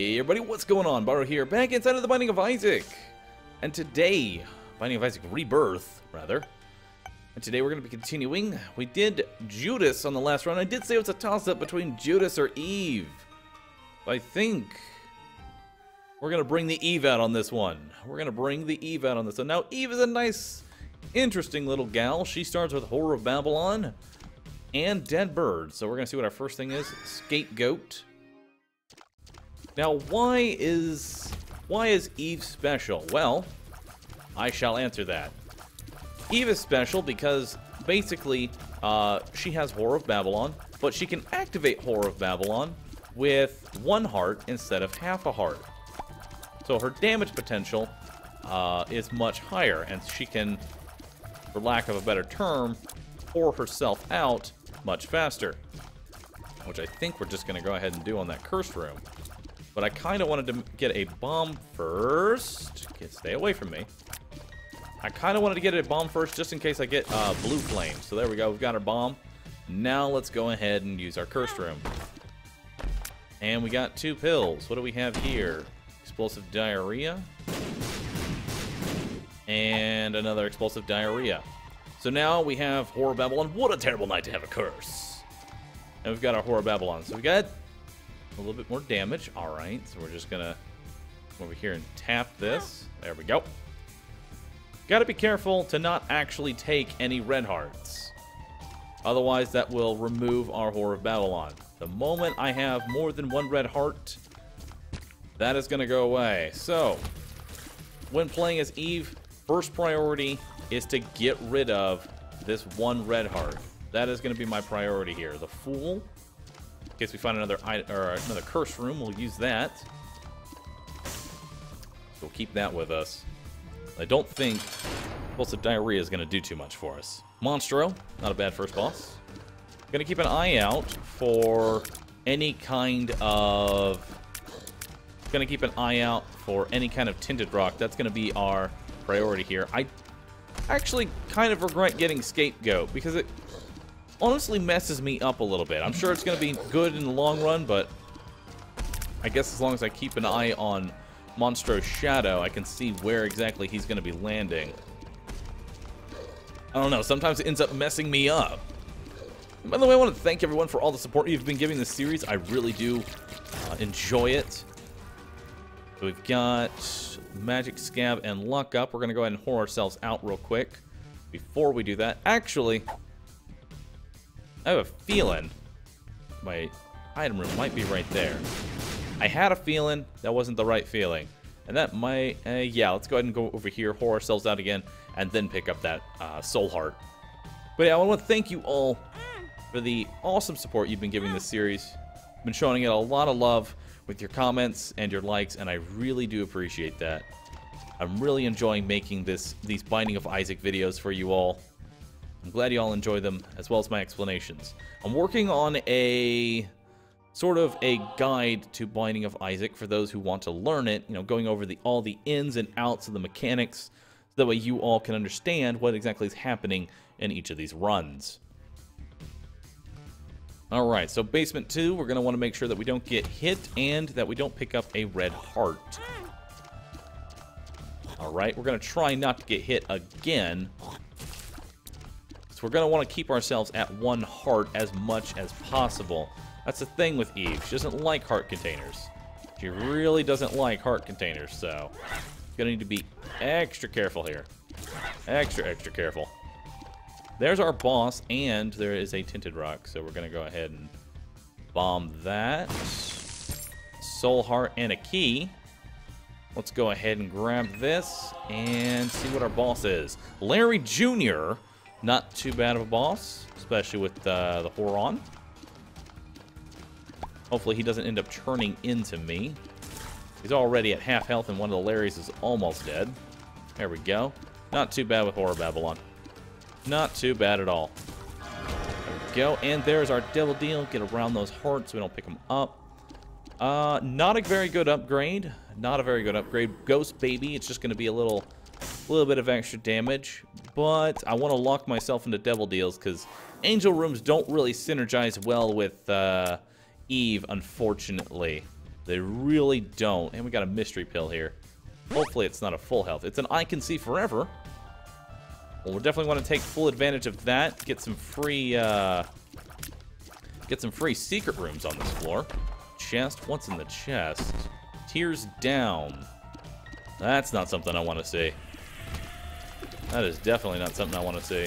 Hey everybody, what's going on? Bahroo here, back inside of the Binding of Isaac. And today, Binding of Isaac Rebirth, rather. And today we're going to be continuing. We did Judas on the last run. I did say it was a toss-up between Judas or Eve. But I think we're going to bring the Eve out on this one. We're going to bring the Eve out on this one. Now, Eve is a nice, interesting little gal. She starts with Whore of Babylon and Dead Bird. So we're going to see what our first thing is. Scapegoat. Now, why is Eve special? Well, I shall answer that. Eve is special because, basically, she has Whore of Babylon, but she can activate Whore of Babylon with one heart instead of half a heart. So her damage potential is much higher, and she can, for lack of a better term, pour herself out much faster. Which I think we're just going to go ahead and do on that Cursed Room. But I kind of wanted to get a bomb first. Stay away from me. I kind of wanted to get a bomb first just in case I get blue flame. So there we go. We've got our bomb. Now let's go ahead and use our Cursed Room. And we got two pills. What do we have here? Explosive diarrhea. And another explosive diarrhea. So now we have Whore of Babylon. What a terrible night to have a curse. And we've got our Whore of Babylon. So we got a little bit more damage. All right, so we're just gonna come over here and tap this. There we go. Gotta be careful to not actually take any red hearts. Otherwise, that will remove our Whore of Babylon. The moment I have more than one red heart, that is gonna go away. So, when playing as Eve, first priority is to get rid of this one red heart. That is gonna be my priority here. The Fool. In case we find another Cursed Room, we'll use that. We'll keep that with us. I don't think Explosive Diarrhea is going to do too much for us. Monstro, not a bad first boss. Going to keep an eye out for any kind of... Going to keep an eye out for any kind of Tinted Rock. That's going to be our priority here. I actually kind of regret getting Scapegoat because it honestly messes me up a little bit. I'm sure it's going to be good in the long run, but I guess as long as I keep an eye on Monstro's shadow, I can see where exactly he's going to be landing. I don't know. Sometimes it ends up messing me up. By the way, I want to thank everyone for all the support you've been giving this series. I really do enjoy it. So we've got Magic, Scab, and Luck up. We're going to go ahead and whore ourselves out real quick. Before we do that, actually, I have a feeling my item room might be right there. I had a feeling that wasn't the right feeling. And that might, yeah, let's go ahead and go over here, whore ourselves out again, and then pick up that soul heart. But yeah, I want to thank you all for the awesome support you've been giving this series. I've been showing it a lot of love with your comments and your likes, and I really do appreciate that. I'm really enjoying making these Binding of Isaac videos for you all. I'm glad you all enjoy them, as well as my explanations. I'm working on a sort of a guide to Binding of Isaac for those who want to learn it, you know, going over all the ins and outs of the mechanics, so that way you all can understand what exactly is happening in each of these runs. Alright, so Basement 2, we're going to want to make sure that we don't get hit and that we don't pick up a red heart. Alright, we're going to try not to get hit again. We're going to want to keep ourselves at one heart as much as possible. That's the thing with Eve. She doesn't like heart containers. She really doesn't like heart containers, so going to need to be extra careful here. Extra, extra careful. There's our boss, and there is a Tinted Rock, so we're going to go ahead and bomb that. Soul Heart and a key. Let's go ahead and grab this and see what our boss is. Larry Jr., not too bad of a boss, especially with the whore on. Hopefully he doesn't end up turning into me. He's already at half health and one of the Larrys is almost dead. There we go. Not too bad with Whore of Babylon. Not too bad at all. There we go. And there's our Devil Deal. Get around those hearts so we don't pick them up. Not a very good upgrade. Not a very good upgrade. Ghost Baby, it's just going to be a little bit of extra damage, but I want to lock myself into Devil Deals because Angel Rooms don't really synergize well with Eve, unfortunately. They really don't. And we got a mystery pill here. Hopefully it's not a full health. It's an I Can See Forever. Well, we definitely want to take full advantage of that. Get some free secret rooms on this floor. Chest? What's in the chest? Tears down. That's not something I want to see. That is definitely not something I want to see.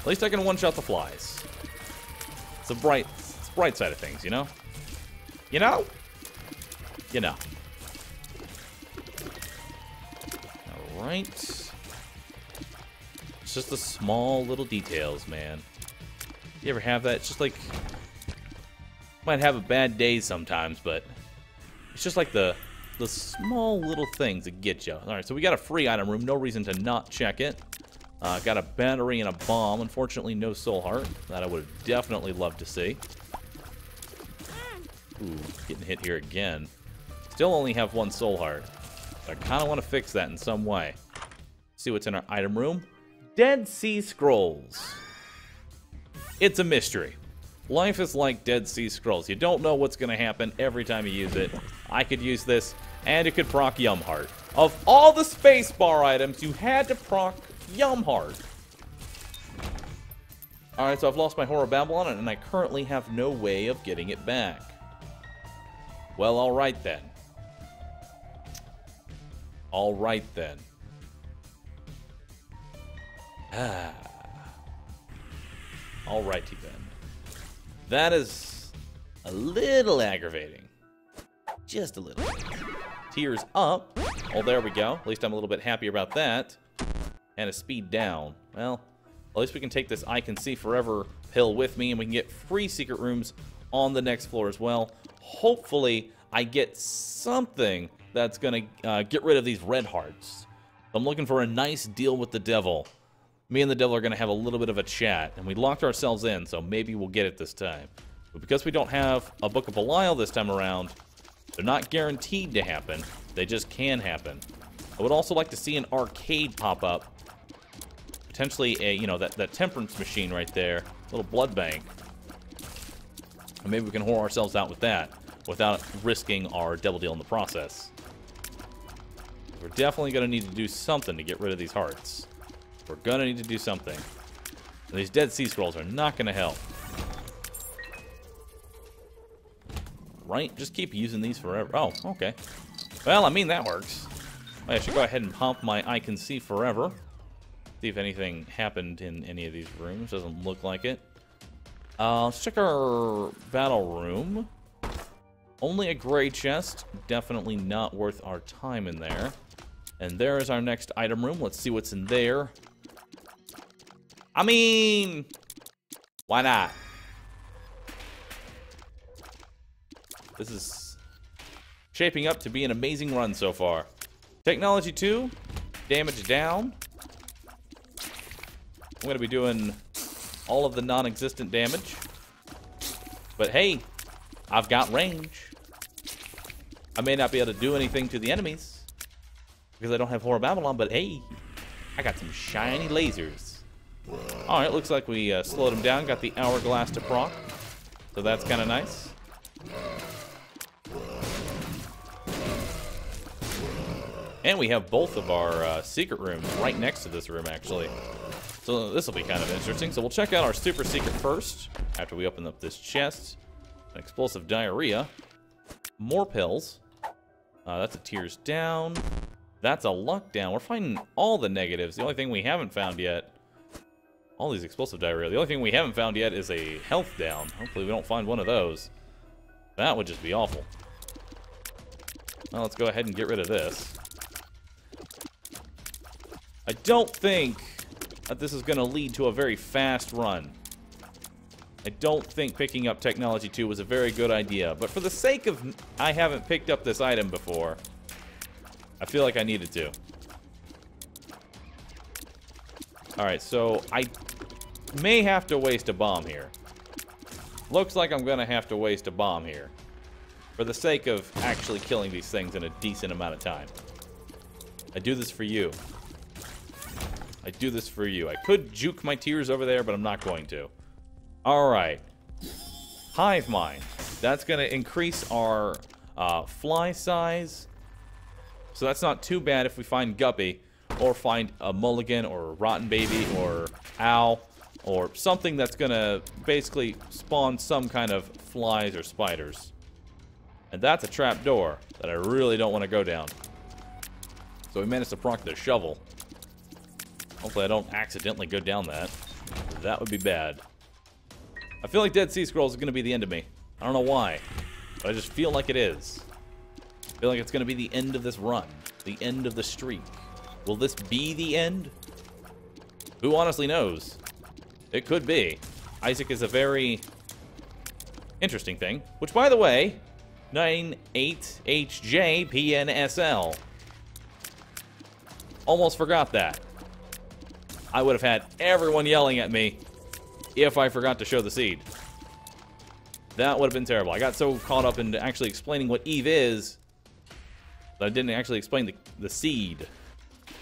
At least I can one-shot the flies. It's a bright side of things, you know? You know? You know. Alright. It's just the small little details, man. You ever have that? It's just like... might have a bad day sometimes, but... it's just like the small little things that get you. Alright, so we got a free item room. No reason to not check it. Got a battery and a bomb. Unfortunately, no soul heart. That I would have definitely loved to see. Ooh, getting hit here again. Still only have one soul heart. But I kind of want to fix that in some way. See what's in our item room. Dead Sea Scrolls. It's a mystery. Life is like Dead Sea Scrolls. You don't know what's going to happen every time you use it. I could use this, and it could proc Yum Heart. Of all the space bar items, you had to proc Yum Heart. Alright, so I've lost my Whore of Babylon, and I currently have no way of getting it back. Well, alright then. Alright then. Ah. Alrighty then. That is a little aggravating. Just a little. Tears up. Oh, there we go. At least I'm a little bit happier about that. And a speed down. Well, at least we can take this I Can See Forever pill with me, and we can get free secret rooms on the next floor as well. Hopefully, I get something that's going to get rid of these red hearts. I'm looking for a nice deal with the devil. Me and the devil are going to have a little bit of a chat, and we locked ourselves in, so maybe we'll get it this time. But because we don't have a Book of Belial this time around, they're not guaranteed to happen. They just can happen. I would also like to see an arcade pop up. Potentially a, you know, that temperance machine right there. Little blood bank. And maybe we can whore ourselves out with that without risking our devil deal in the process. We're definitely going to need to do something to get rid of these hearts. We're going to need to do something. And these Dead Sea Scrolls are not going to help. Right? Just keep using these forever. Oh, okay. Well, I mean, that works. I should go ahead and pump my I Can See Forever. See if anything happened in any of these rooms. Doesn't look like it. Let's check our battle room. Only a gray chest. Definitely not worth our time in there. And there is our next item room. Let's see what's in there. I mean, why not? This is shaping up to be an amazing run so far. Technology 2, damage down. I'm going to be doing all of the non-existent damage. But hey, I've got range. I may not be able to do anything to the enemies because I don't have Whore of Babylon, but hey, I got some shiny lasers. All right, looks like we slowed them down. Got the hourglass to proc, so that's kind of nice. And we have both of our secret rooms right next to this room, actually. So this will be kind of interesting. So we'll check out our super secret first, after we open up this chest. An explosive diarrhea. More pills. That's a tears down. That's a luck down. We're finding all the negatives. The only thing we haven't found yet... all these explosive diarrhea. The only thing we haven't found yet is a health down. Hopefully we don't find one of those. That would just be awful. Well, let's go ahead and get rid of this. I don't think that this is going to lead to a very fast run. I don't think picking up Technology 2 was a very good idea. But for the sake of I haven't picked up this item before, I feel like I needed to. Alright, so I may have to waste a bomb here. Looks like I'm going to have to waste a bomb here. For the sake of actually killing these things in a decent amount of time. I do this for you. I do this for you. I could juke my tears over there, but I'm not going to. All right. Hive Mind. That's going to increase our fly size. So that's not too bad if we find Guppy or find a Mulligan or a Rotten Baby or Owl or something that's going to basically spawn some kind of flies or spiders. And that's a trap door that I really don't want to go down. So we managed to proc the shovel. Hopefully I don't accidentally go down that. That would be bad. I feel like Dead Sea Scrolls is going to be the end of me. I don't know why, but I just feel like it is. I feel like it's going to be the end of this run. The end of the streak. Will this be the end? Who honestly knows? It could be. Isaac is a very interesting thing. Which, by the way, 98HJPNSL. Almost forgot that. I would have had everyone yelling at me if I forgot to show the seed. That would have been terrible. I got so caught up in actually explaining what Eve is that I didn't actually explain the seed.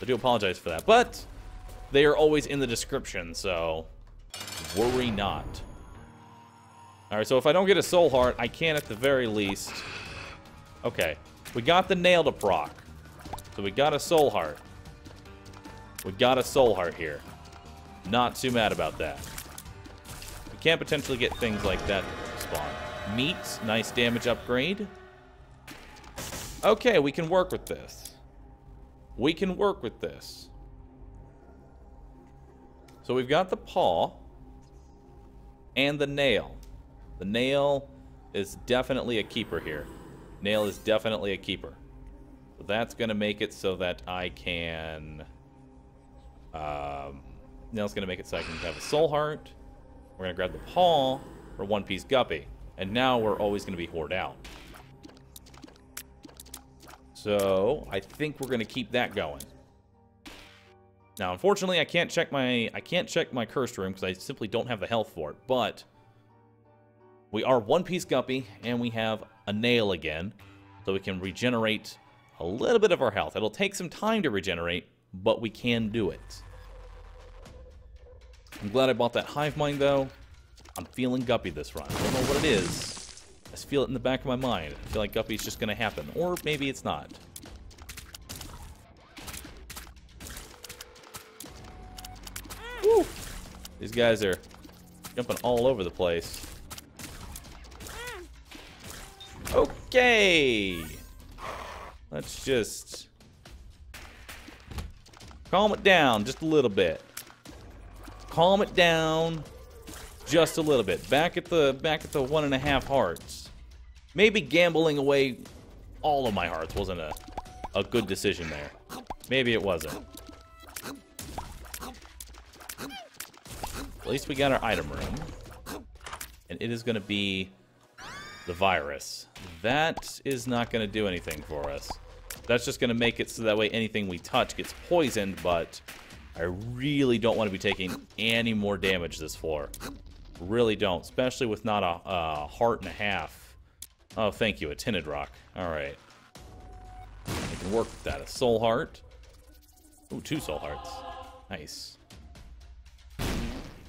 I do apologize for that. But they are always in the description, so worry not. Alright, so if I don't get a soul heart, I can at the very least. Okay. We got the nail to proc. So we got a soul heart. We got a soul heart here. Not too mad about that. We can potentially get things like that spawn. Meat, nice damage upgrade. Okay, we can work with this. We can work with this. So we've got the paw and the nail. The nail is definitely a keeper here. Nail is definitely a keeper. So that's going to make it so that I can... Nail's going to make it so I can have a soul heart. We're going to grab the paw for one piece Guppy. And now we're always going to be whored out. So I think we're going to keep that going. Now, unfortunately, I can't check my cursed room because I simply don't have the health for it. But we are one piece Guppy and we have a nail again, so we can regenerate a little bit of our health. It'll take some time to regenerate, but we can do it. I'm glad I bought that hive mind though. I'm feeling Guppy this run. I don't know what it is. I just feel it in the back of my mind. I feel like Guppy's just going to happen, or maybe it's not. Woo! These guys are jumping all over the place. Okay! Let's just calm it down just a little bit. Calm it down just a little bit. Back at the 1.5 hearts. Maybe gambling away all of my hearts wasn't a good decision there. Maybe it wasn't. At least we got our item room. And it is going to be the virus. That is not going to do anything for us. That's just going to make it so that way anything we touch gets poisoned, but I really don't want to be taking any more damage this floor. Really don't, especially with not a heart and a half. Oh, thank you, a tinted rock. All right. We can work with that. A soul heart. Ooh, 2 soul hearts. Nice.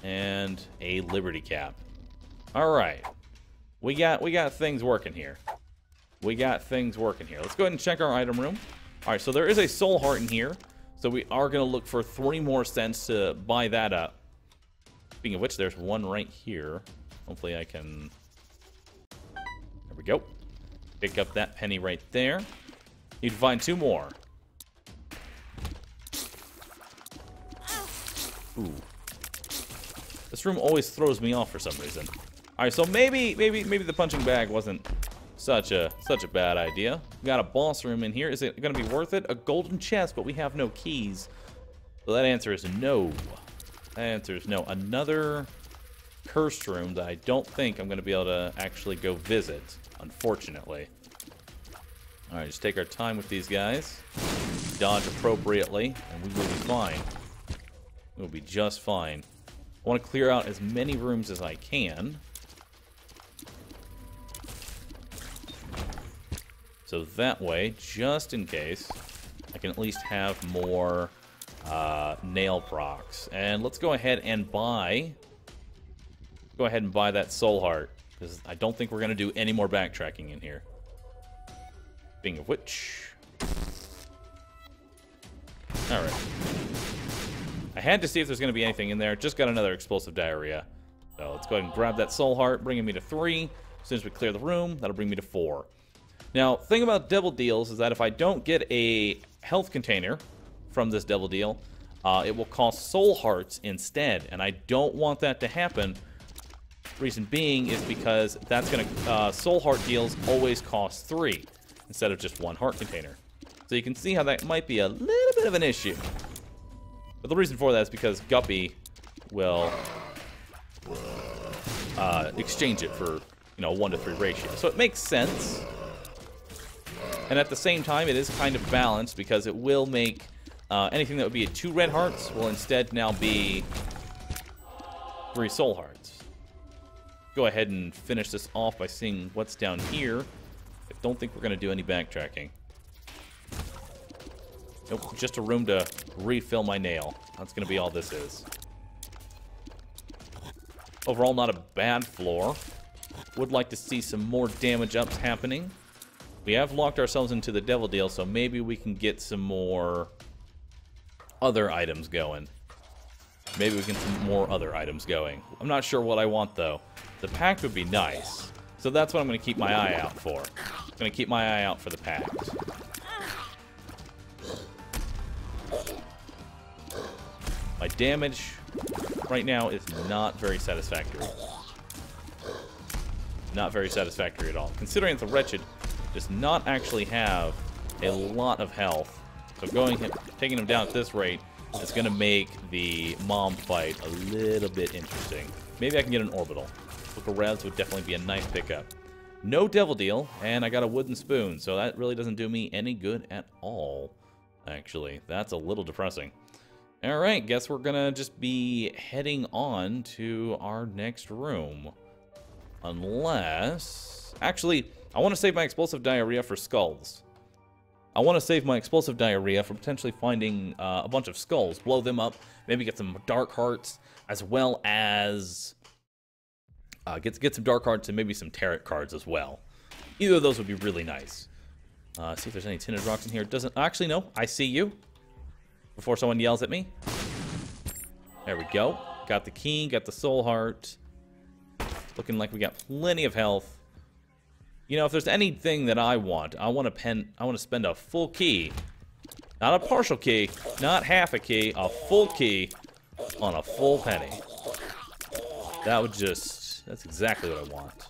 And a liberty cap. All right. We got things working here. We got things working here. Let's go ahead and check our item room. All right, so there is a soul heart in here. So we are going to look for 3 more cents to buy that up. Speaking of which, there's one right here. Hopefully I can... There we go. Pick up that penny right there. Need to find 2 more. Ooh. This room always throws me off for some reason. All right, so maybe the punching bag wasn't such a bad idea. We got a boss room in here. Is it going to be worth it? A golden chest, but we have no keys. So that answer is no. That answer is no. Another cursed room that I don't think I'm going to be able to actually go visit, unfortunately. All right, just take our time with these guys. Dodge appropriately, and we will be fine. We'll be just fine. I want to clear out as many rooms as I can. So that way, just in case, I can at least have more nail procs. And let's go ahead and buy that soul heart, because I don't think we're going to do any more backtracking in here. Speaking of which... Alright. I had to see if there's going to be anything in there. Just got another explosive diarrhea. So let's go ahead and grab that soul heart, bringing me to 3. As soon as we clear the room, that'll bring me to 4. Now, the thing about Devil Deals is that if I don't get a health container from this Devil Deal, it will cost soul hearts instead. And I don't want that to happen. Reason being is because that's going to... soul heart deals always cost 3 instead of just 1 heart container. So you can see how that might be a little bit of an issue. But the reason for that is because Guppy will exchange it for, you know, 1-to-3 ratio. So it makes sense. And at the same time, it is kind of balanced because it will make anything that would be a 2 red hearts will instead now be 3 soul hearts. Go ahead and finish this off by seeing what's down here. I don't think we're going to do any backtracking. Nope, just a room to refill my nail. That's going to be all this is. Overall, not a bad floor. Would like to see some more damage ups happening. We have locked ourselves into the Devil Deal, so maybe we can get some more other items going. Maybe we can get some more other items going. I'm not sure what I want, though. The pact would be nice. So that's what I'm going to keep my eye out for. I'm going to keep my eye out for the pact. My damage right now is not very satisfactory. Not very satisfactory at all. Considering the Wretched does not actually have a lot of health. So taking him down at this rate is going to make the mom fight a little bit interesting. Maybe I can get an orbital. Book of Revs would definitely be a nice pickup. No Devil Deal, and I got a wooden spoon, so that really doesn't do me any good at all. Actually, that's a little depressing. Alright, guess we're gonna just be heading on to our next room. Unless... Actually, I want to save my explosive diarrhea for skulls. I want to save my explosive diarrhea for potentially finding a bunch of skulls. Blow them up, maybe get some dark hearts, as well as... get some dark hearts and maybe some tarot cards as well. Either of those would be really nice. See if there's any tinted rocks in here. Doesn't... Actually, no. I see you. Before someone yells at me. There we go. Got the key, got the soul heart. Looking like we got plenty of health. You know, if there's anything that I want to spend a full key. Not a partial key, not half a key, a full key on a full penny. That's exactly what I want.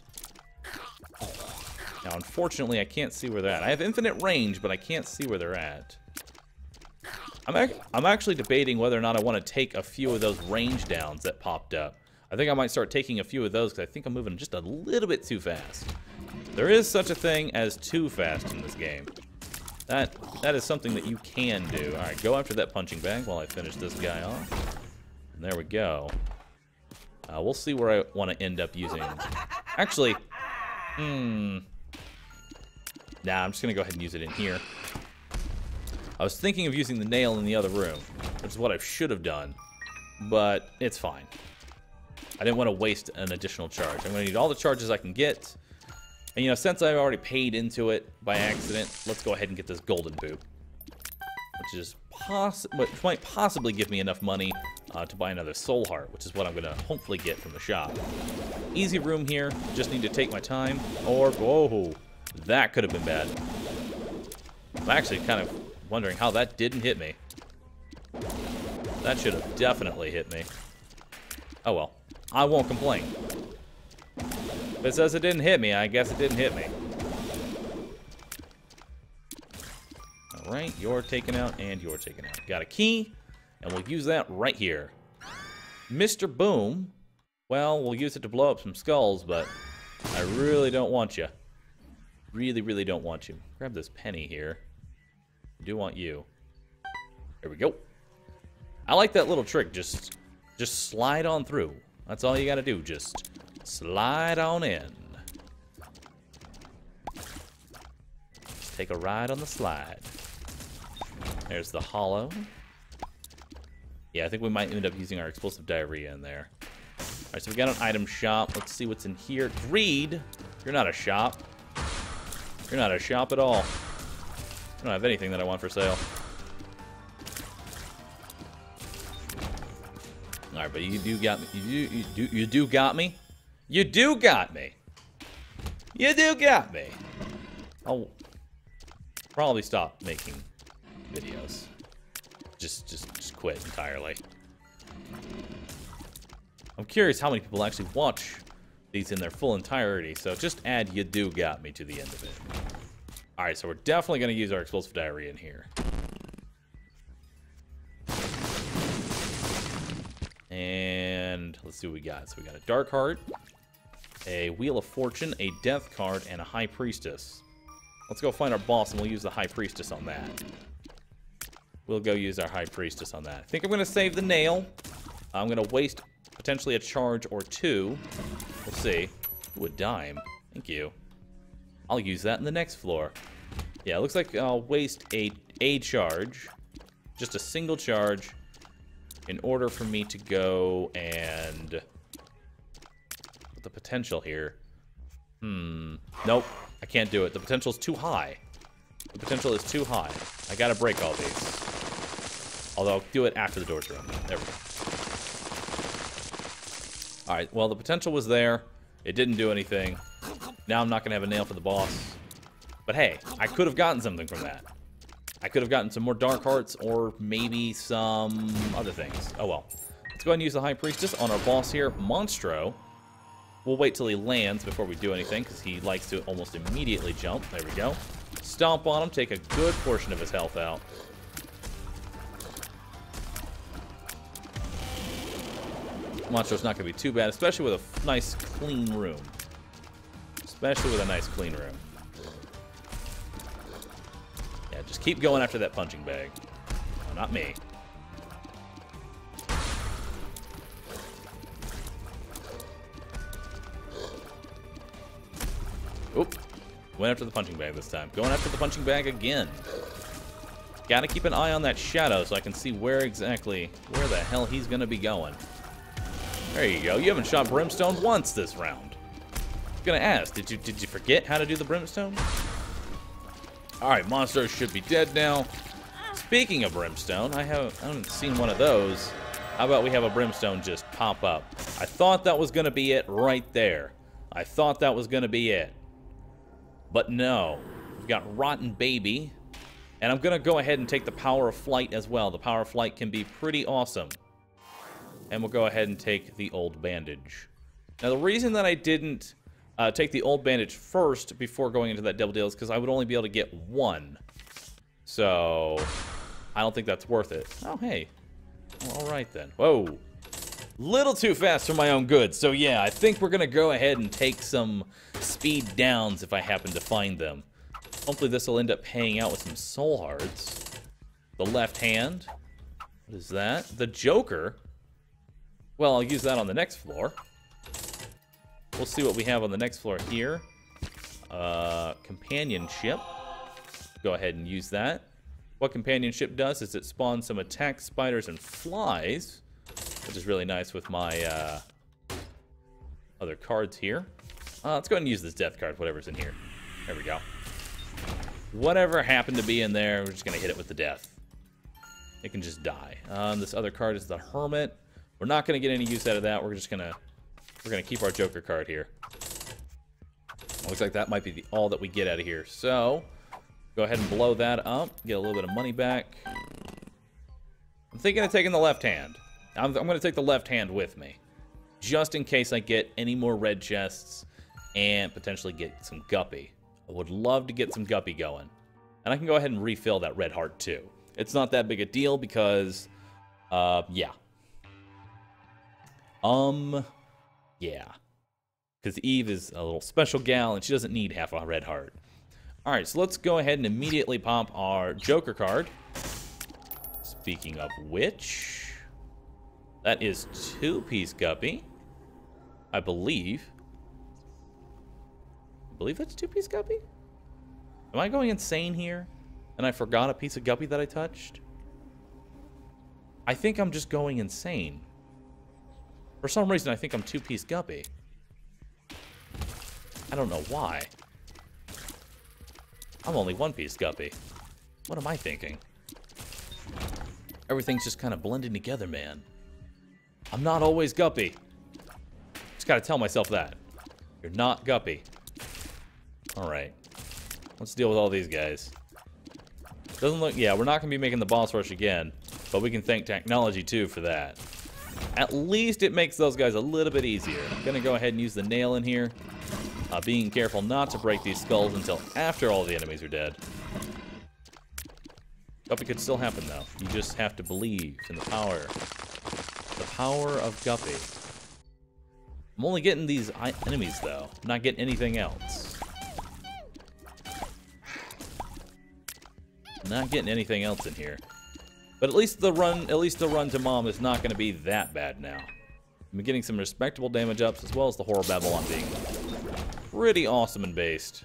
Now, unfortunately, I can't see where they're at. I have infinite range, but I can't see where they're at. I'm actually debating whether or not I want to take a few of those range downs that popped up. I think I might start taking a few of those because I think I'm moving just a little bit too fast. There is such a thing as too fast in this game. That is something that you can do. All right, go after that punching bag while I finish this guy off. And there we go. We'll see where I want to end up using. Actually, nah, I'm just going to go ahead and use it in here. I was thinking of using the nail in the other room, which is what I should have done, but it's fine. I didn't want to waste an additional charge. I'm going to need all the charges I can get. And, you know, since I've already paid into it by accident, let's go ahead and get this golden poop, which might possibly give me enough money to buy another soul heart, which is what I'm going to hopefully get from the shop. Easy room here. Just need to take my time. Or, whoa, that could have been bad. I'm actually kind of... wondering how that didn't hit me. That should have definitely hit me. Oh well. I won't complain. If it says it didn't hit me, I guess it didn't hit me. Alright, you're taken out and you're taken out. Got a key, and we'll use that right here. Mr. Boom. Well, we'll use it to blow up some skulls, but I really don't want you. Really, really don't want you. Grab this penny here. I do want you. There we go. I like that little trick. Just slide on through. That's all you gotta do. Just slide on in. Just take a ride on the slide. There's the hollow. Yeah, I think we might end up using our explosive diarrhea in there. All right, so we got an item shop. Let's see what's in here. Greed. You're not a shop. You're not a shop at all. I don't have anything that I want for sale. All right, but you do got me. You do got me. You do got me. You do got me. I'll probably stop making videos. Just quit entirely. I'm curious how many people actually watch these in their full entirety, so just add "you do got me" to the end of it. All right, so we're definitely going to use our explosive diarrhea in here. And let's see what we got. So we got a Dark Heart, a Wheel of Fortune, a Death card, and a High Priestess. Let's go find our boss, and we'll use the High Priestess on that. We'll go use our High Priestess on that. I think I'm going to save the nail. I'm going to waste potentially a charge or two. We'll see. Ooh, a dime. Thank you. I'll use that in the next floor. Yeah, it looks like I'll waste a charge. Just a single charge. In order for me to go and... with the potential here. Nope. I can't do it. The potential's too high. The potential is too high. I gotta break all these. Although, I'll do it after the doors are open. There we go. Alright, well, the potential was there. It didn't do anything. Now I'm not going to have a nail for the boss. But hey, I could have gotten something from that. I could have gotten some more Dark Hearts or maybe some other things. Oh well. Let's go ahead and use the High Priestess on our boss here, Monstro. We'll wait till he lands before we do anything because he likes to almost immediately jump. There we go. Stomp on him, take a good portion of his health out. Monstro's not going to be too bad, especially with a nice clean room. Especially with a nice clean room. Yeah, just keep going after that punching bag. No, not me. Oop. Went after the punching bag this time. Going after the punching bag again. Gotta keep an eye on that shadow so I can see where exactly, where the hell he's going to be going. There you go. You haven't shot Brimstone once this round. Gonna ask, did you forget how to do the Brimstone? All right, Monstro should be dead now. Speaking of Brimstone, I haven't seen one of those. How about we have a Brimstone just pop up? I thought that was gonna be it right there. I thought that was gonna be it, but no. We've got Rotten Baby, and I'm gonna go ahead and take the Power of Flight as well. The Power of Flight can be pretty awesome, and we'll go ahead and take the Old Bandage. Now, the reason that I didn't take the Old Bandage first before going into that Devil Deal is because I would only be able to get one. So, I don't think that's worth it. Oh, hey. Well, all right, then. Whoa. Little too fast for my own good. So, yeah, I think we're going to go ahead and take some speed downs if I happen to find them. Hopefully, this will end up paying out with some soul hearts. The Left Hand. What is that? The Joker. Well, I'll use that on the next floor. We'll see what we have on the next floor here. Companionship. Go ahead and use that. What Companionship does is it spawns some attack spiders and flies, which is really nice with my other cards here. Let's go ahead and use this death card, whatever's in here. There we go. Whatever happened to be in there, we're just going to hit it with the death. It can just die. This other card is the Hermit. We're not going to get any use out of that. We're just going to... we're going to keep our Joker card here. Looks like that might be all that we get out of here. So, go ahead and blow that up. Get a little bit of money back. I'm thinking of taking the Left Hand. I'm going to take the Left Hand with me. Just in case I get any more red chests and potentially get some Guppy. I would love to get some Guppy going. And I can go ahead and refill that red heart too. It's not that big a deal because, yeah. Yeah, because Eve is a little special gal, and she doesn't need half a red heart. All right, so let's go ahead and immediately pop our Joker card. Speaking of which, that is two-piece Guppy, I believe. I believe that's two-piece Guppy? Am I going insane here, and I forgot a piece of Guppy that I touched? I think I'm just going insane. For some reason, I think I'm two-piece Guppy. I don't know why. I'm only one-piece Guppy. What am I thinking? Everything's just kind of blending together, man. I'm not always Guppy. Just gotta tell myself that. You're not Guppy. Alright. Let's deal with all these guys. Doesn't look... Yeah, we're not gonna be making the boss rush again. But we can thank Technology 2 for that. At least it makes those guys a little bit easier. I'm gonna go ahead and use the nail in here. Being careful not to break these skulls until after all the enemies are dead. Guppy could still happen, though. You just have to believe in the power. The power of Guppy. I'm only getting these enemies, though. I'm not getting anything else. I'm not getting anything else in here. But at least the run to mom is not going to be that bad now. I'm getting some respectable damage ups, as well as the Whore of Babylon being pretty awesome and based.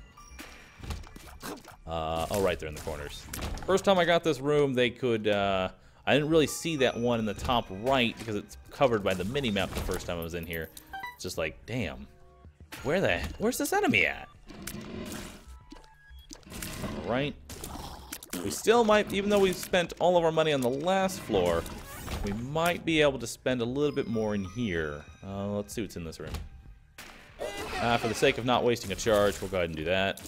Oh, right there in the corners. First time I got this room, they could... I didn't really see that one in the top right because it's covered by the mini-map the first time I was in here. It's just like, damn. Where's this enemy at? All right. We still might, even though we've spent all of our money on the last floor, we might be able to spend a little bit more in here. Let's see what's in this room. For the sake of not wasting a charge, we'll go ahead and do that.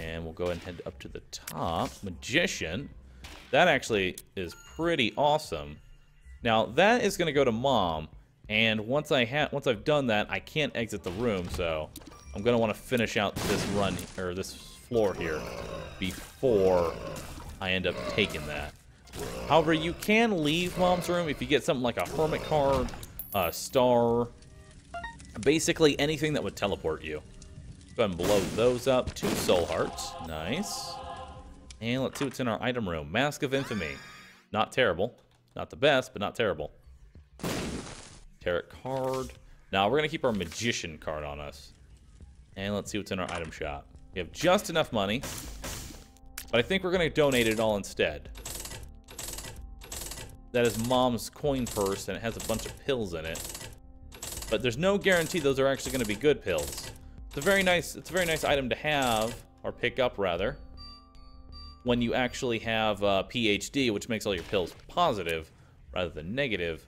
And we'll go ahead and head up to the top. Magician. That actually is pretty awesome. Now, that is going to go to Mom. And once I've done that, I can't exit the room, so I'm going to want to finish out this run, or this floor here, before I end up taking that. However, you can leave Mom's room if you get something like a Hermit card, a star, basically anything that would teleport you. Go ahead and blow those up. 2 soul hearts. Nice. And let's see what's in our item room. Mask of Infamy. Not terrible. Not the best, but not terrible. Tarot card. Now, we're going to keep our Magician card on us. And let's see what's in our item shop. We have just enough money. But I think we're going to donate it all instead. That is Mom's coin purse, and it has a bunch of pills in it. But there's no guarantee those are actually going to be good pills. It's a very nice item to have, or pick up, rather. When you actually have PhD, which makes all your pills positive rather than negative.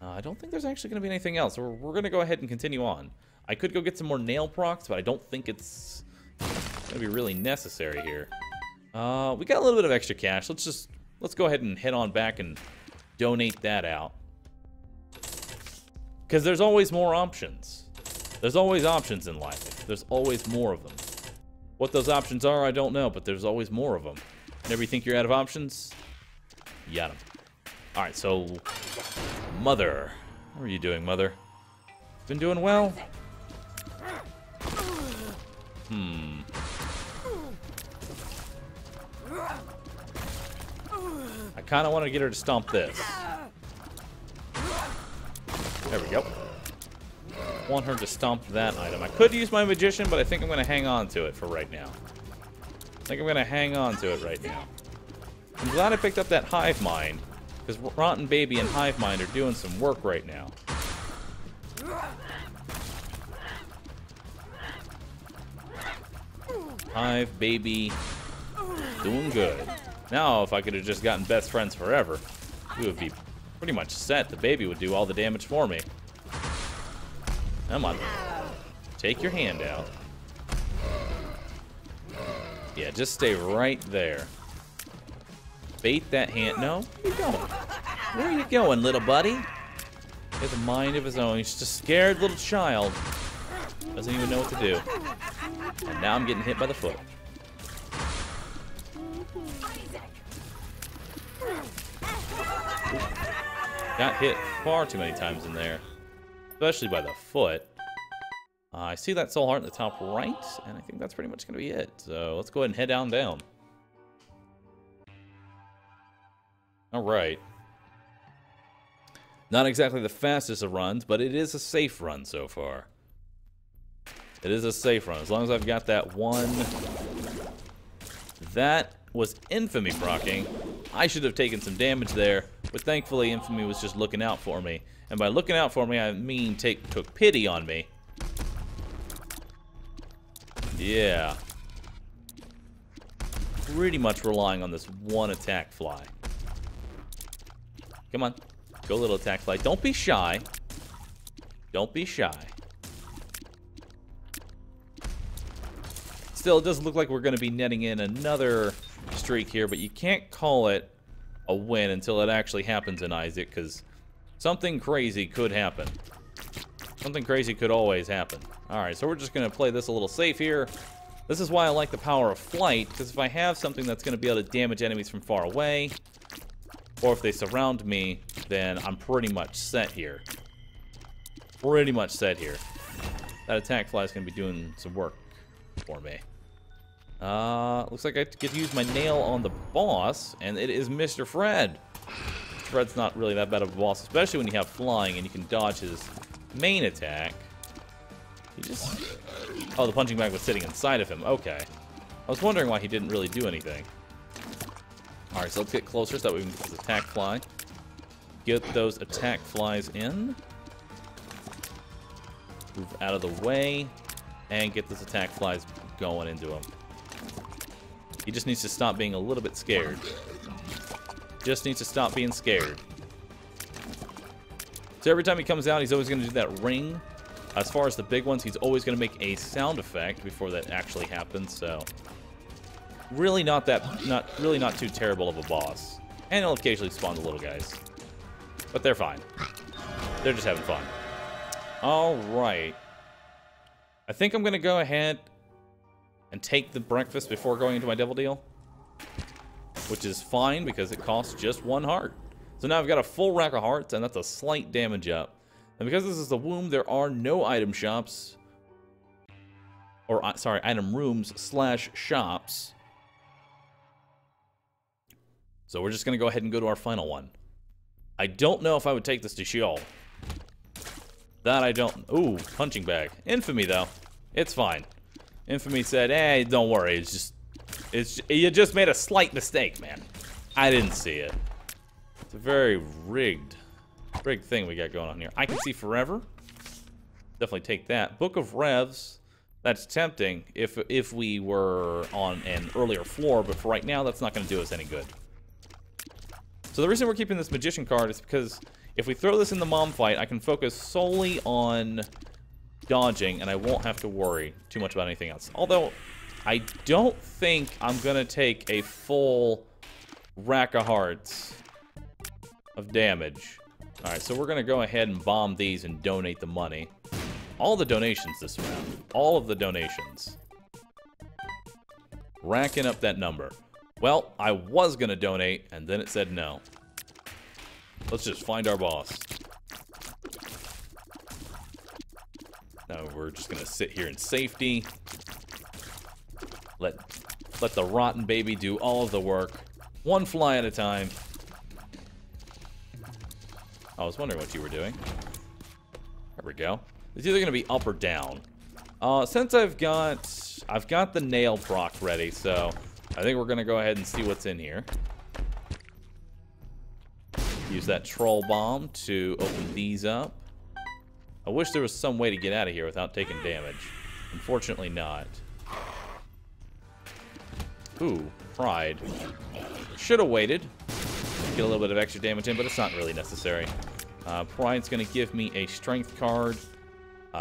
I don't think there's actually going to be anything else. We're going to go ahead and continue on. I could go get some more nail procs, but I don't think it's going to be really necessary here. We got a little bit of extra cash. Let's go ahead and head on back and donate that out. Because there's always more options. There's always options in life. There's always more of them. What those options are, I don't know, but there's always more of them. Whenever you think you're out of options, you got them. All right, so Mother. How are you doing, Mother? Been doing well? I kind of want to get her to stomp this. There we go. Want her to stomp that item. I could use my Magician, but I think I'm going to hang on to it for right now. I'm glad I picked up that Hive Mind, because Rotten Baby and Hive Mind are doing some work right now. Hive Baby doing good. Now, if I could have just gotten Best Friends Forever, we would be pretty much set. The baby would do all the damage for me. Come on. Take your hand out. Yeah, just stay right there. Bait that hand. No? Where are you going? Where are you going, little buddy? He has a mind of his own. He's just a scared little child. Doesn't even know what to do. And now I'm getting hit by the foot. Got hit far too many times in there. Especially by the foot. I see that soul heart in the top right, and I think that's pretty much going to be it. So let's go ahead and head down. All right. Not exactly the fastest of runs, but it is a safe run so far. It is a safe run, as long as I've got that one. That was Infamy proccing. I should have taken some damage there, but thankfully Infamy was just looking out for me. And by looking out for me, I mean took pity on me. Yeah. pretty much relying on this one attack fly. Come on. Go, little attack fly. Don't be shy. Don't be shy. Still, it does look like we're going to be netting in another streak here, but you can't call it a win until it actually happens in Isaac, because something crazy could happen. Something crazy could always happen. Alright, so we're just going to play this a little safe here. This is why I like the power of flight, because if I have something that's going to be able to damage enemies from far away, or if they surround me, then I'm pretty much set here. Pretty much set here. That attack fly is going to be doing some work for me. Looks like I get to use my nail on the boss, and it is Mr. Fred. Mr. Fred's not really that bad of a boss, especially when you have flying and you can dodge his main attack. He just... oh, the punching bag was sitting inside of him. Okay. I was wondering why he didn't really do anything. Alright, so let's get closer so that we can get this attack fly. Get those attack flies in. Move out of the way. And get this attack flies going into him. He just needs to stop being a little bit scared. Just needs to stop being scared. So every time he comes out, he's always going to do that ring. As far as the big ones, he's always going to make a sound effect before that actually happens, so... really not that... not too terrible of a boss. And he'll occasionally spawn the little guys. But they're fine. They're just having fun. Alright. I think I'm going to go ahead and take the breakfast before going into my Devil Deal. Which is fine, because it costs just one heart. So now I've got a full rack of hearts, and that's a slight damage up. And because this is the womb, there are no item shops. Or, sorry, item rooms / shops. So we're just going to go ahead and go to our final one. I don't know if I would take this to Sheol. That I don't... ooh, punching bag. Infamy, though. It's fine. Infamy said, hey, don't worry. It's just... it's... you just made a slight mistake, man. I didn't see it. It's a very rigged thing we got going on here. I Can See Forever. Definitely take that. Book of Revs. That's tempting if we were on an earlier floor, but for right now, that's not going to do us any good. So the reason we're keeping this Magician card is because... if we throw this in the mom fight, I can focus solely on dodging, and I won't have to worry too much about anything else. Although, I don't think I'm going to take a full rack of hearts of damage. Alright, so we're going to go ahead and bomb these and donate the money. All the donations this round. All of the donations. Racking up that number. Well, I was going to donate, and then it said no. Let's just find our boss. No, we're just gonna sit here in safety. Let the rotten baby do all of the work. One fly at a time. I was wondering what you were doing. There we go. It's either gonna be up or down. Since I've got the nail proc ready, so I think we're gonna go ahead and see what's in here. Use that troll bomb to open these up. I wish there was some way to get out of here without taking damage. Unfortunately not. Ooh, pride. Should have waited. Get a little bit of extra damage in, but it's not really necessary. Pride's going to give me a strength card.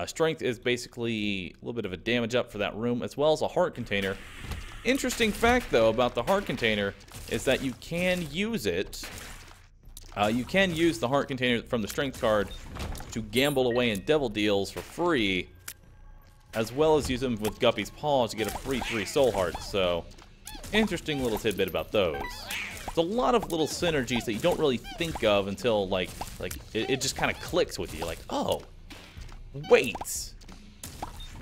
Strength is basically a little bit of a damage up for that room, as well as a heart container. Interesting fact, though, about the heart container is that you can use it... you can use the heart container from the strength card to gamble away in Devil Deals for free, as well as use them with Guppy's Paw to get a free 3 soul hearts. So, interesting little tidbit about those. It's a lot of little synergies that you don't really think of until, like it just kind of clicks with you. Like, oh, wait,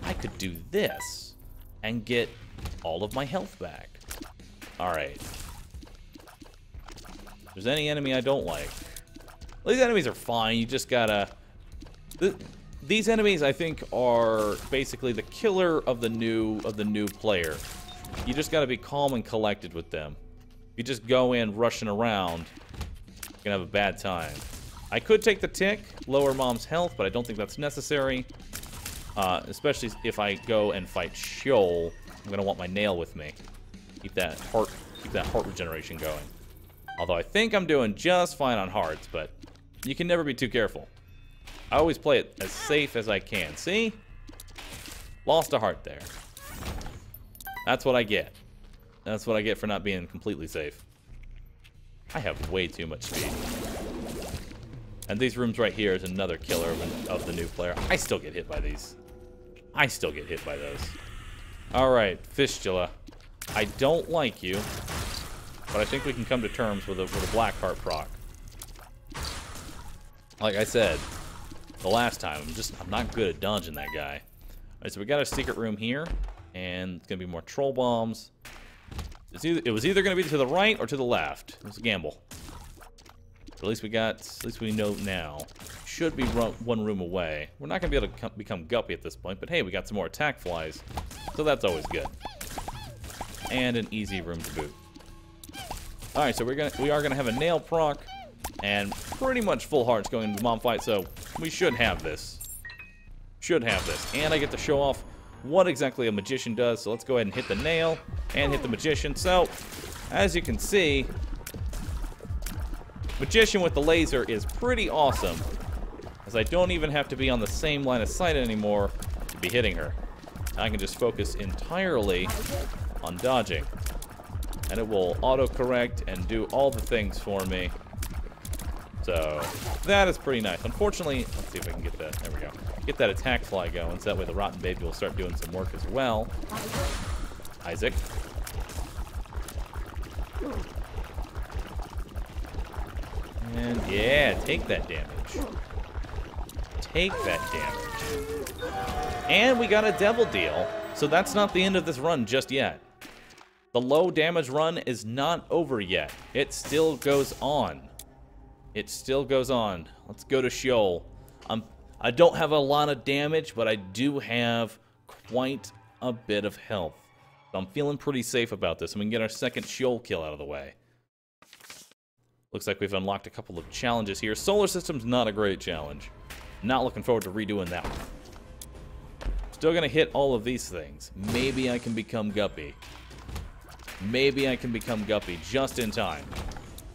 I could do this and get all of my health back. All right. If there's any enemy I don't like. Well, these enemies are fine. You just gotta... these enemies, I think, are basically the killer of the new player. You just gotta be calm and collected with them. If you just go in rushing around, you're gonna have a bad time. I could take the tick, lower mom's health, but I don't think that's necessary. Especially if I go and fight Sheol. I'm gonna want my nail with me. Keep that heart regeneration going. Although I think I'm doing just fine on hearts, but you can never be too careful. I always play it as safe as I can. See? Lost a heart there. That's what I get. That's what I get for not being completely safe. I have way too much speed. And these rooms right here is another killer of the new player. I still get hit by these. I still get hit by those. Alright, Fistula. I don't like you, but I think we can come to terms with a black heart proc. Like I said, the last time, I'm not good at dodging that guy. Alright, so we got our secret room here, and it's gonna be more troll bombs. It was either gonna be to the right or to the left. It was a gamble. But at least we know now. Should be one room away. We're not gonna be able to become Guppy at this point, but hey, we got some more attack flies, so that's always good. And an easy room to boot. All right, so we are gonna have a nail proc and pretty much full hearts going into the mom fight, so we should have this. And I get to show off what exactly a magician does. So let's go ahead and hit the nail and hit the magician. So as you can see, magician with the laser is pretty awesome, as I don't even have to be on the same line of sight anymore to be hitting her. I can just focus entirely on dodging, and it will auto-correct and do all the things for me. So that is pretty nice. Unfortunately, let's see if I can get that. There we go. Get that attack fly going, so that way the Rotten Baby will start doing some work as well. Isaac. And yeah, take that damage. Take that damage. And we got a Devil Deal, so that's not the end of this run just yet. The low damage run is not over yet. It still goes on. It still goes on. Let's go to Sheol. I don't have a lot of damage, but I do have quite a bit of health. So I'm feeling pretty safe about this, and we can get our second Sheol kill out of the way. Looks like we've unlocked a couple of challenges here. Solar System's not a great challenge. Not looking forward to redoing that one. Still gonna hit all of these things. Maybe I can become Guppy. Maybe I can become Guppy just in time.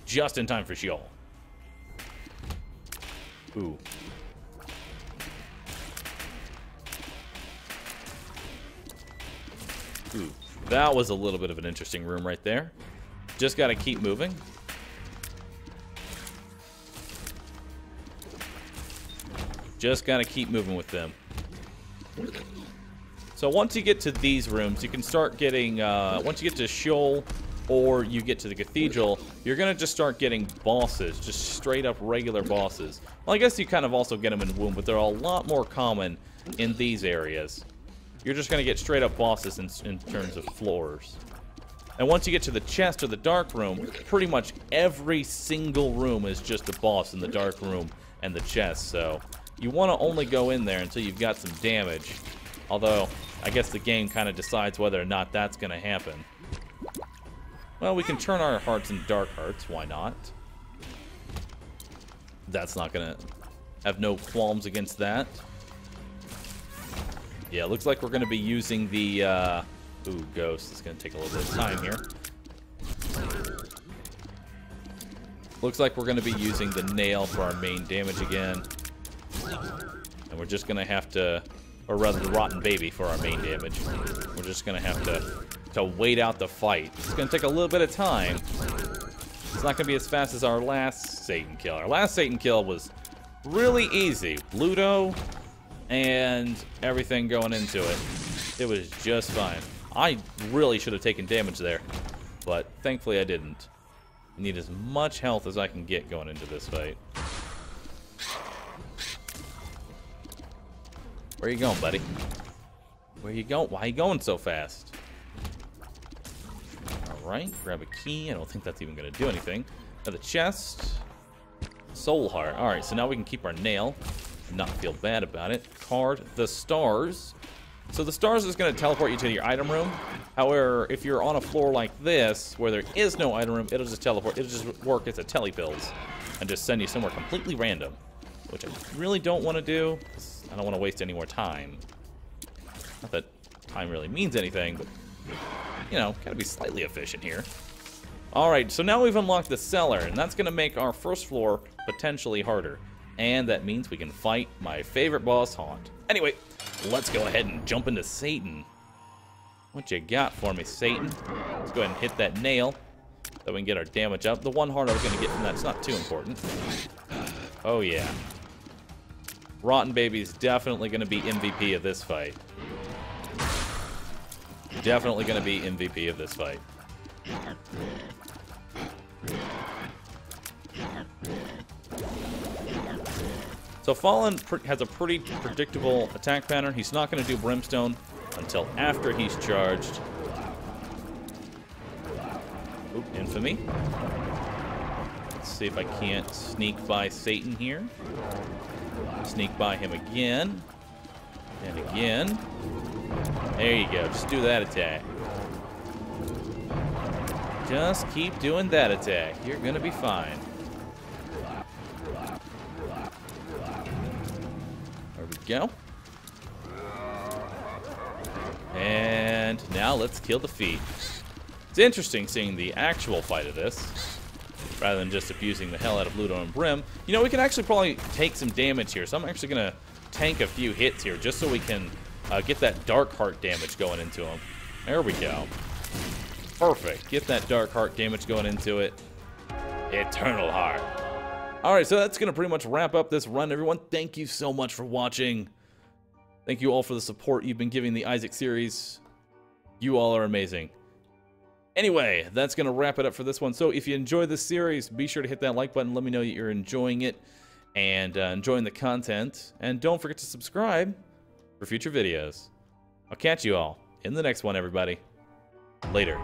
Just in time for Sheol. Ooh. Ooh. That was a little bit of an interesting room right there. Just gotta keep moving. Just gotta keep moving with them. So once you get to these rooms, you can start getting, once you get to Sheol or you get to the Cathedral, you're gonna just start getting bosses, just straight up regular bosses. Well, I guess you kind of also get them in Womb, but they're a lot more common in these areas. You're just gonna get straight up bosses in terms of floors. And once you get to the Chest or the Dark Room, pretty much every single room is just a boss in the Dark Room and the Chest, so you want to only go in there until you've got some damage. Although, I guess the game kind of decides whether or not that's going to happen. Well, we can turn our hearts into dark hearts. Why not? That's not going to have no qualms against that. Yeah, looks like we're going to be using the... Ooh, ghost. It's going to take a little bit of time here. Looks like we're going to be using the nail for our main damage again. And we're just going to have to, or rather the Rotten Baby for our main damage. We're just going to have to wait out the fight. It's going to take a little bit of time. It's not going to be as fast as our last Satan kill. Our last Satan kill was really easy. Ludo and everything going into it. It was just fine. I really should have taken damage there, but thankfully I didn't. I need as much health as I can get going into this fight. Where you going, buddy? Where you going? Why are you going so fast? Alright, grab a key. I don't think that's even going to do anything. Another chest. Soul heart. Alright, so now we can keep our nail and not feel bad about it. Card, the stars. So the stars is going to teleport you to your item room. However, if you're on a floor like this, where there is no item room, it'll just teleport. It'll just work as a telepills and just send you somewhere completely random, which I really don't want to do. I don't want to waste any more time. Not that time really means anything, but you know, gotta be slightly efficient here. Alright, so now we've unlocked the cellar, and that's gonna make our first floor potentially harder. And that means we can fight my favorite boss, Haunt. Anyway, let's go ahead and jump into Satan. What you got for me, Satan? Let's go ahead and hit that nail so we can get our damage up. The one heart I was gonna get from that's not too important. Oh yeah. Rotten Baby's definitely gonna be MVP of this fight. Definitely gonna be MVP of this fight. So Fallen has a pretty predictable attack pattern. He's not going to do Brimstone until after he's charged. Oop, Infamy. Let's see if I can't sneak by Satan here. Sneak by him again. And again. There you go. Just do that attack. Just keep doing that attack. You're gonna be fine. There we go. And now let's kill the feet. It's interesting seeing the actual fight of this, rather than just abusing the hell out of Ludo and Brim. You know, we can actually probably take some damage here, so I'm actually gonna tank a few hits here, just so we can get that Dark Heart damage going into him. There we go. Perfect. Get that Dark Heart damage going into it. Eternal Heart. Alright, so that's going to pretty much wrap up this run, everyone. Thank you so much for watching. Thank you all for the support you've been giving the Isaac series. You all are amazing. Anyway, that's going to wrap it up for this one. So if you enjoy this series, be sure to hit that like button. Let me know that you're enjoying it and enjoying the content. And don't forget to subscribe for future videos. I'll catch you all in the next one, everybody. Later.